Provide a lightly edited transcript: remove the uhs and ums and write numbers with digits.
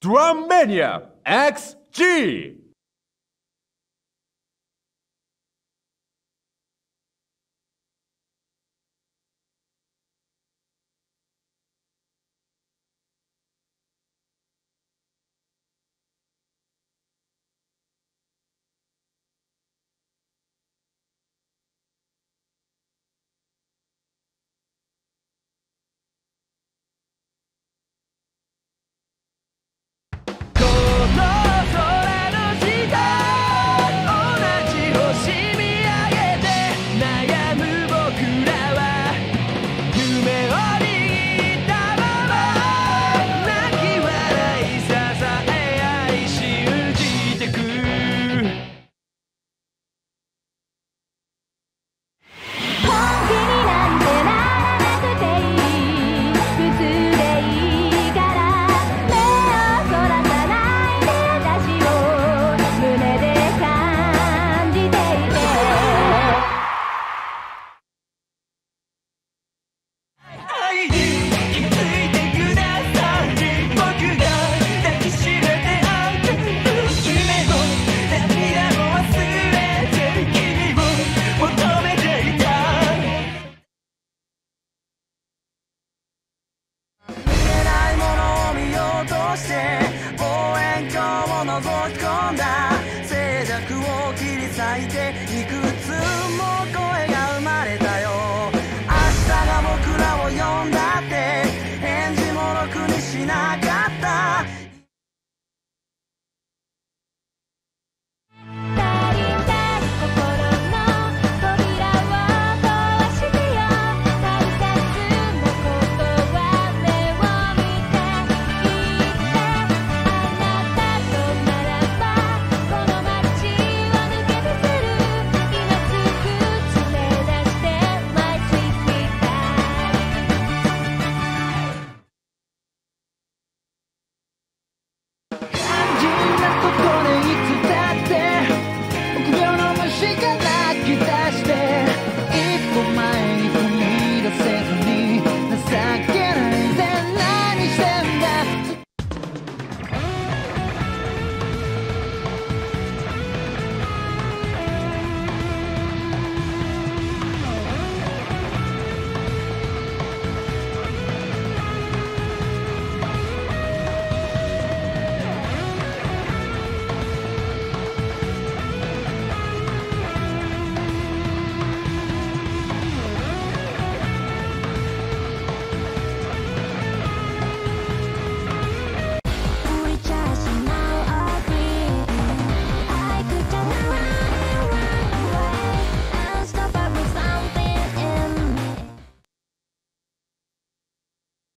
Drummania XG!